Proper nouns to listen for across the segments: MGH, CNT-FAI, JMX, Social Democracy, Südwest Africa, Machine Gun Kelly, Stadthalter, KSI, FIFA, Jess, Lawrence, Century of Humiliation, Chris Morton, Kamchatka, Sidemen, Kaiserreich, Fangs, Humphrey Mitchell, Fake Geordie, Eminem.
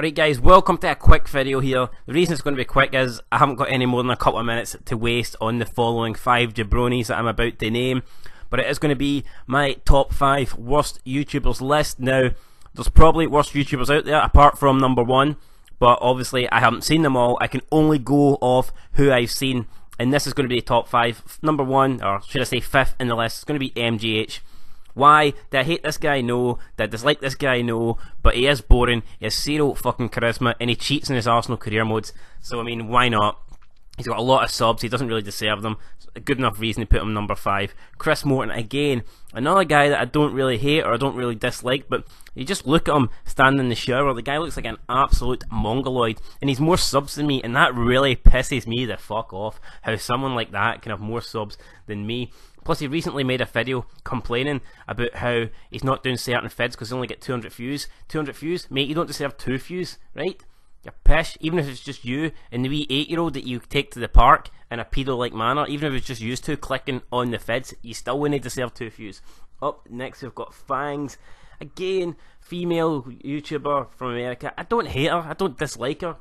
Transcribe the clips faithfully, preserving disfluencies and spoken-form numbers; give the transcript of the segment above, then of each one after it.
Alright guys, welcome to a quick video here. The reason it's going to be quick is I haven't got any more than a couple of minutes to waste on the following five jabronis that I'm about to name, but it is going to be my top five worst YouTubers list. Now, there's probably worse YouTubers out there apart from number one, but obviously I haven't seen them all. I can only go off who I've seen, and this is going to be the top five. Number one, or should I say fifth in the list, is going to be M G H. Why? Did I hate this guy? No. Did I dislike this guy? No. But he is boring, he has zero fucking charisma, and he cheats in his Arsenal career modes. So I mean, why not? He's got a lot of subs, he doesn't really deserve them. It's a good enough reason to put him number five. Chris Morton, again, another guy that I don't really hate or I don't really dislike, but you just look at him standing in the shower, the guy looks like an absolute mongoloid, and he's more subs than me, and that really pisses me the fuck off, how someone like that can have more subs than me. Plus, he recently made a video complaining about how he's not doing certain vids because he only get two hundred views. two hundred views? Mate, you don't deserve two views, right? You're pish. Even if it's just you and the wee eight year old that you take to the park in a pedo-like manner, even if it's just used to clicking on the vids, you still wouldn't deserve two views. Up next, we've got Fangs. Again, female YouTuber from America. I don't hate her, I don't dislike her,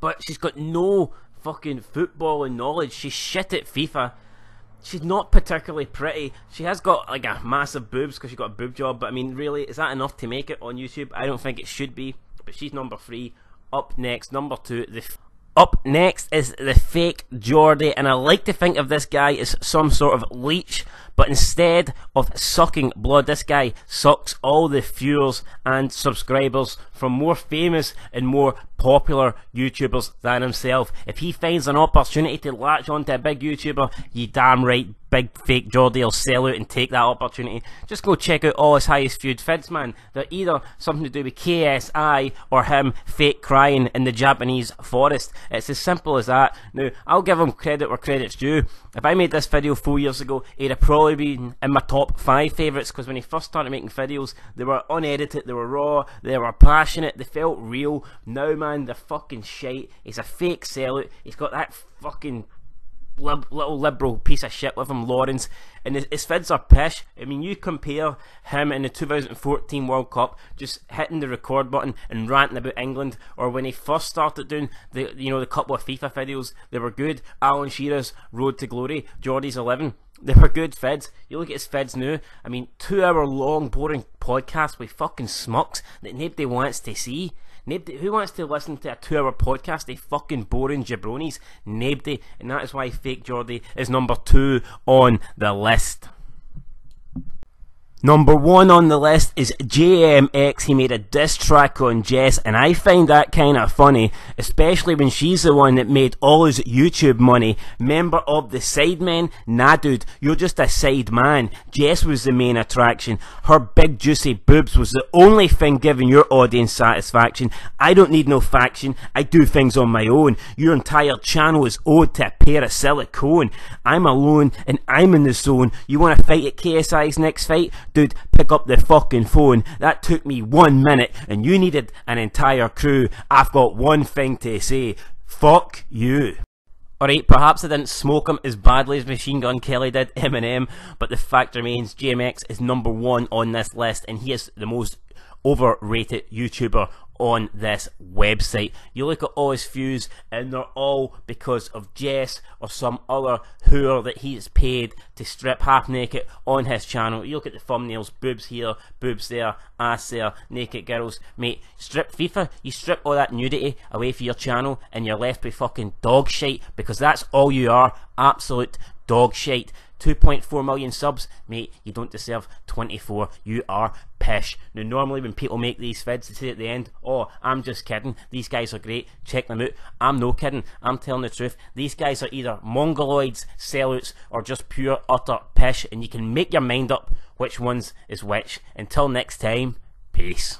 but she's got no fucking football knowledge. She's shit at FIFA. She's not particularly pretty. She has got like a massive boobs because she got a boob job, but I mean, really, is that enough to make it on YouTube? I don't think it should be. But she's number three. Up next, number two. The f up next is the Fake Geordie, and I like to think of this guy as some sort of leech, but instead of sucking blood, this guy sucks all the viewers and subscribers from more famous and more popular YouTubers than himself. If he finds an opportunity to latch onto a big YouTuber, you damn right, big Fake Geordie will sell out and take that opportunity. Just go check out all his highest viewed vids, man. They're either something to do with K S I or him fake crying in the Japanese forest. It's as simple as that. Now, I'll give him credit where credit's due. If I made this video four years ago, he'd have probably been in my top five favourites, because when he first started making videos, they were unedited, they were raw, they were passionate, they felt real. Now, man, they're fucking shite. He's a fake sellout. He's got that fucking Lib little liberal piece of shit with him, Lawrence, and his, his vids are pish. I mean, you compare him in the two thousand fourteen World Cup just hitting the record button and ranting about England, or when he first started doing the you know the couple of FIFA videos, they were good. Alan Shearer's Road to Glory, Geordie's eleven, they were good vids. You look at his vids now, I mean, two hour long boring podcast with fucking smucks that nobody wants to see. Nobody, who wants to listen to a two hour podcast? They fucking boring jabronis. Nobody. And that is why Fake Geordie is number two on the list. Number one on the list is J M X. He made a diss track on Jess, and I find that kind of funny, especially when she's the one that made all his YouTube money. Member of the Sidemen? Nah, dude, you're just a side man. Jess was the main attraction. Her big juicy boobs was the only thing giving your audience satisfaction. I don't need no faction, I do things on my own. Your entire channel is owed to a pair of silicone. I'm alone and I'm in the zone. You want to fight at K S I's next fight? Dude, pick up the fucking phone. That took me one minute and you needed an entire crew. I've got one thing to say. Fuck you. Alright, perhaps I didn't smoke him as badly as Machine Gun Kelly did Eminem, but the fact remains J M X is number one on this list, and he is the most overrated YouTuber on this website. You look at all his views and they're all because of Jess or some other whore that he is paid to strip half naked on his channel. You look at the thumbnails, boobs here, boobs there, ass there, naked girls. Mate, strip FIFA, you strip all that nudity away from your channel and you're left with fucking dog shite, because that's all you are, absolute dog shite. two point four million subs, mate, you don't deserve twenty-four, you are pish. Now, normally when people make these vids, they say at the end, oh, I'm just kidding, these guys are great, check them out. I'm no kidding, I'm telling the truth. These guys are either mongoloids, sellouts, or just pure utter pish, and you can make your mind up which ones is which. Until next time, peace.